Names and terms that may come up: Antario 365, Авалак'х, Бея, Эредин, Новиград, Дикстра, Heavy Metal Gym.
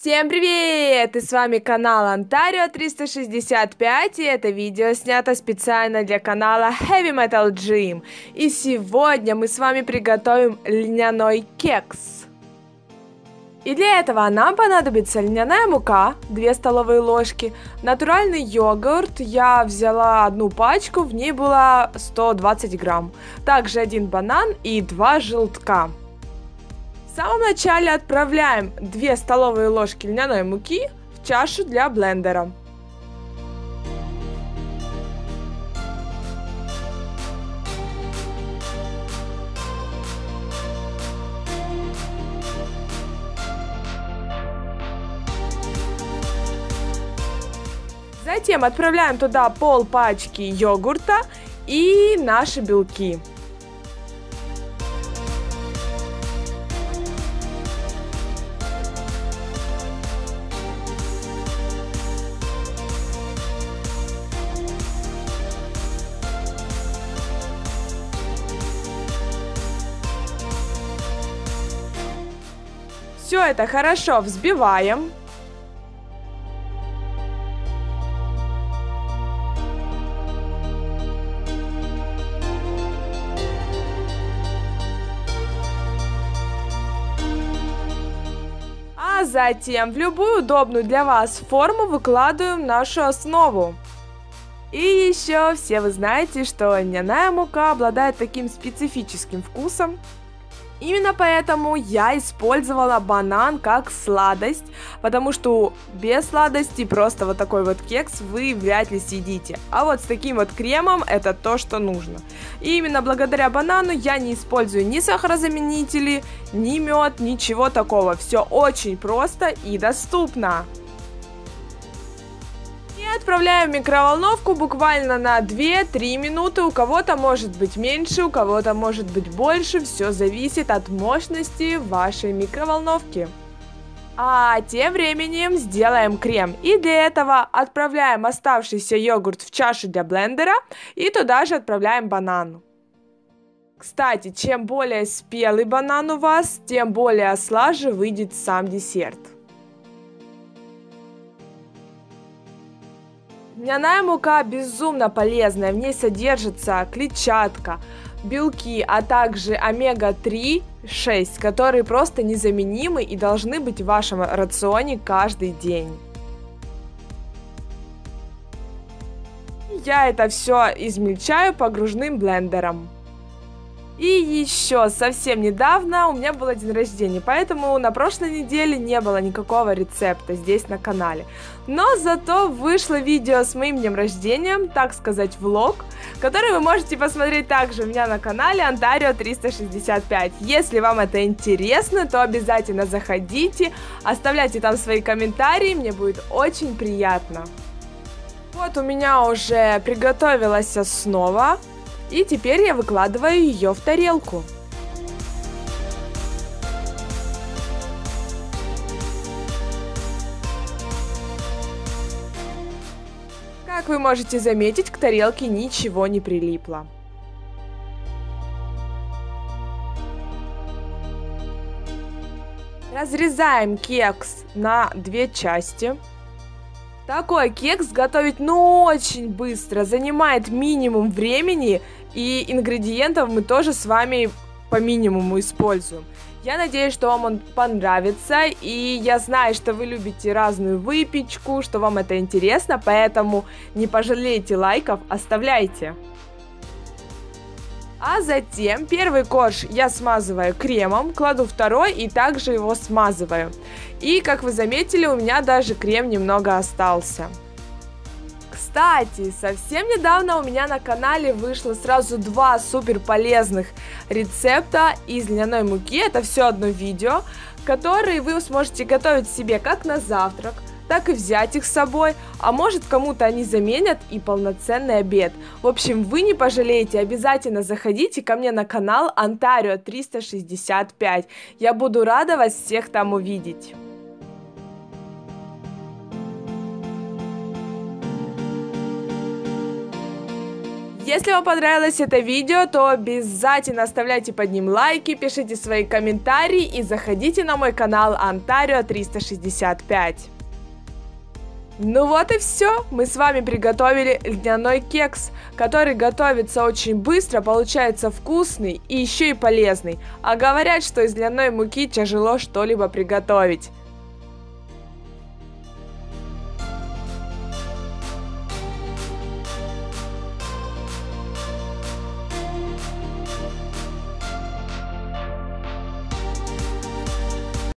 Всем привет! И с вами канал Antario 365, и это видео снято специально для канала Heavy Metal Gym. И сегодня мы с вами приготовим льняной кекс. И для этого нам понадобится льняная мука, 2 столовые ложки, натуральный йогурт, я взяла одну пачку, в ней было 120 грамм, также 1 банан и 2 желтка. В самом начале отправляем 2 столовые ложки льняной муки в чашу для блендера. Затем отправляем туда пол пачки йогурта и наши белки. Все это хорошо взбиваем. А затем в любую удобную для вас форму выкладываем нашу основу. И еще все вы знаете, что льняная мука обладает таким специфическим вкусом. Именно поэтому я использовала банан как сладость, потому что без сладости просто вот такой вот кекс вы вряд ли съедите. А вот с таким вот кремом это то, что нужно. И именно благодаря банану я не использую ни сахарозаменители, ни мед, ничего такого. Все очень просто и доступно. И отправляю в микроволновку буквально на 2-3 минуты, у кого-то может быть меньше, у кого-то может быть больше, все зависит от мощности вашей микроволновки. А тем временем сделаем крем, и для этого отправляем оставшийся йогурт в чашу для блендера и туда же отправляем банан. Кстати, чем более спелый банан у вас, тем более слаже выйдет сам десерт. Льняная мука безумно полезная, в ней содержится клетчатка, белки, а также омега-3, 6, которые просто незаменимы и должны быть в вашем рационе каждый день. Я это все измельчаю погружным блендером. И еще совсем недавно у меня был день рождения, поэтому на прошлой неделе не было никакого рецепта здесь на канале. Но зато вышло видео с моим днем рождения, так сказать влог, который вы можете посмотреть также у меня на канале Antario 365. Если вам это интересно, то обязательно заходите, оставляйте там свои комментарии, мне будет очень приятно. Вот у меня уже приготовилась основа. И теперь я выкладываю ее в тарелку. Как вы можете заметить, к тарелке ничего не прилипло. Разрезаем кекс на 2 части. Такой кекс готовить очень быстро, занимает минимум времени, и ингредиентов мы тоже с вами по минимуму используем. Я надеюсь, что вам он понравится, и я знаю, что вы любите разную выпечку, что вам это интересно, поэтому не пожалейте лайков, оставляйте. А затем первый корж я смазываю кремом, кладу второй и также его смазываю. И, как вы заметили, у меня даже крем немного остался. Кстати, совсем недавно у меня на канале вышло сразу 2 супер полезных рецепта из льняной муки. Это все одно видео, которые вы сможете готовить себе как на завтрак, так и взять их с собой, а может кому-то они заменят и полноценный обед. В общем, вы не пожалеете, обязательно заходите ко мне на канал Antario 365, я буду рада вас всех там увидеть. Если вам понравилось это видео, то обязательно оставляйте под ним лайки, пишите свои комментарии и заходите на мой канал Antario 365. Ну вот и все, мы с вами приготовили льняной кекс, который готовится очень быстро, получается вкусный и еще и полезный. А говорят, что из льняной муки тяжело что-либо приготовить.